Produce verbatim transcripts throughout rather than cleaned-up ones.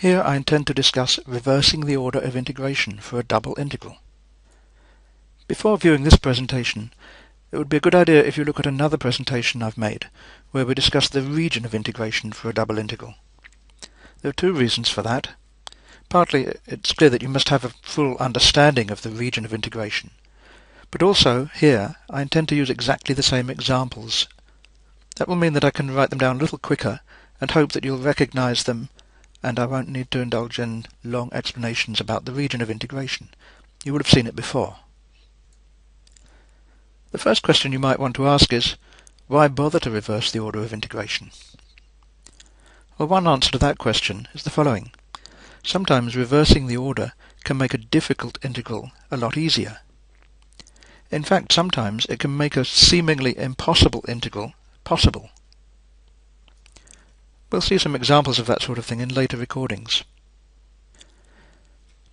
Here I intend to discuss reversing the order of integration for a double integral. Before viewing this presentation, it would be a good idea if you look at another presentation I've made, where we discuss the region of integration for a double integral. There are two reasons for that. Partly, it's clear that you must have a full understanding of the region of integration, but also, here, I intend to use exactly the same examples. That will mean that I can write them down a little quicker and hope that you'll recognize them, and I won't need to indulge in long explanations about the region of integration. You would have seen it before. The first question you might want to ask is, why bother to reverse the order of integration? Well, one answer to that question is the following. Sometimes reversing the order can make a difficult integral a lot easier. In fact, sometimes it can make a seemingly impossible integral possible. We'll see some examples of that sort of thing in later recordings.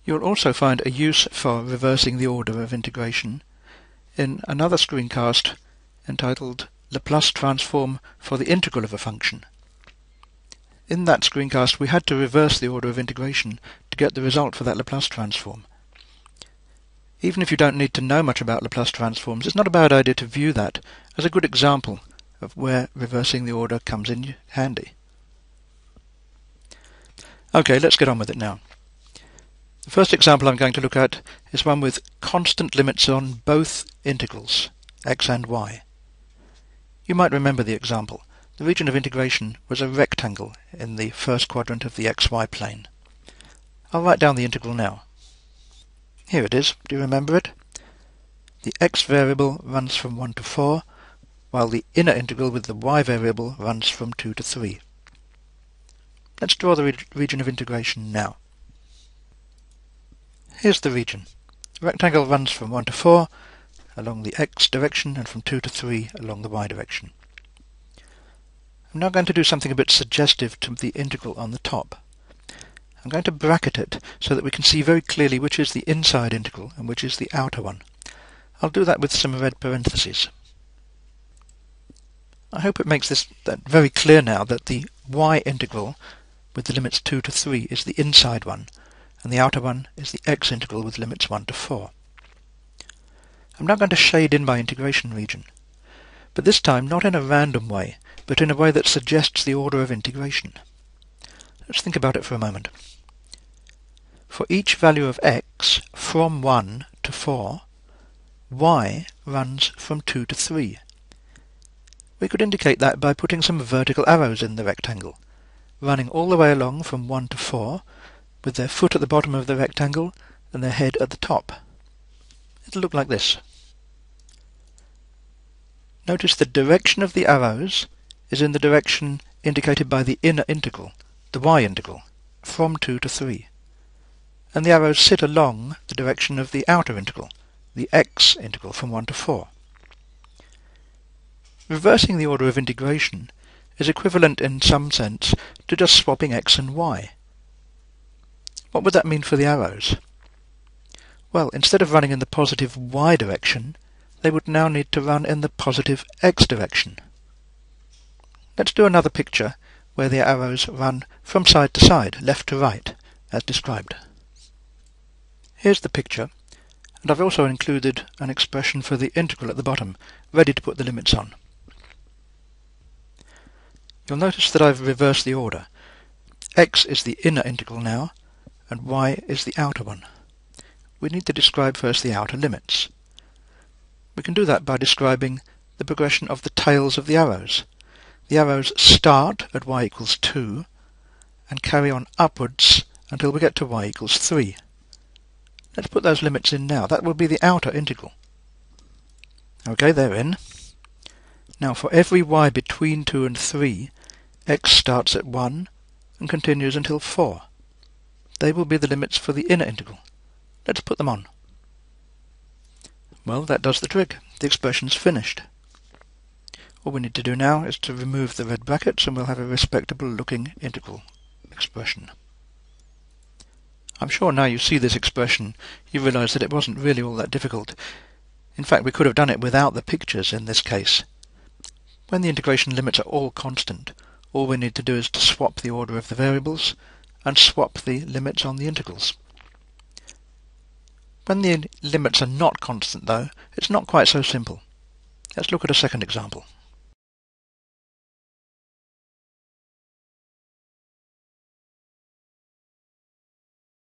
You'll also find a use for reversing the order of integration in another screencast entitled Laplace Transform for the Integral of a Function. In that screencast we had to reverse the order of integration to get the result for that Laplace transform. Even if you don't need to know much about Laplace transforms, it's not a bad idea to view that as a good example of where reversing the order comes in handy. Okay, let's get on with it now. The first example I'm going to look at is one with constant limits on both integrals, x and y. You might remember the example. The region of integration was a rectangle in the first quadrant of the xy plane. I'll write down the integral now. Here it is. Do you remember it? The x variable runs from one to four, while the inner integral with the y variable runs from two to three. Let's draw the region of integration now. Here's the region. The rectangle runs from one to four along the x direction and from two to three along the y direction. I'm now going to do something a bit suggestive to the integral on the top. I'm going to bracket it so that we can see very clearly which is the inside integral and which is the outer one. I'll do that with some red parentheses. I hope it makes this that very clear now that the y integral with the limits two to three is the inside one, and the outer one is the x integral with limits one to four. I'm now going to shade in my integration region, but this time not in a random way, but in a way that suggests the order of integration. Let's think about it for a moment. For each value of x from one to four, y runs from two to three. We could indicate that by putting some vertical arrows in the rectangle, running all the way along from one to four, with their foot at the bottom of the rectangle and their head at the top. It'll look like this. Notice the direction of the arrows is in the direction indicated by the inner integral, the y integral, from two to three. And the arrows sit along the direction of the outer integral, the x integral from one to four. Reversing the order of integration is equivalent in some sense to just swapping x and y. What would that mean for the arrows? Well, instead of running in the positive y direction, they would now need to run in the positive x direction. Let's do another picture where the arrows run from side to side, left to right, as described. Here's the picture, and I've also included an expression for the integral at the bottom, ready to put the limits on. You'll notice that I've reversed the order. X is the inner integral now, and y is the outer one. We need to describe first the outer limits. We can do that by describing the progression of the tails of the arrows. The arrows start at y equals two and carry on upwards until we get to y equals three. Let's put those limits in now. That will be the outer integral. Okay, they're in. Now for every y between two and three, x starts at one and continues until four. They will be the limits for the inner integral. Let's put them on. Well, that does the trick. The expression's finished. All we need to do now is to remove the red brackets and we'll have a respectable looking integral expression. I'm sure now you see this expression, you realize that it wasn't really all that difficult. In fact, we could have done it without the pictures in this case. When the integration limits are all constant, all we need to do is to swap the order of the variables and swap the limits on the integrals. When the limits are not constant, though, it's not quite so simple. Let's look at a second example.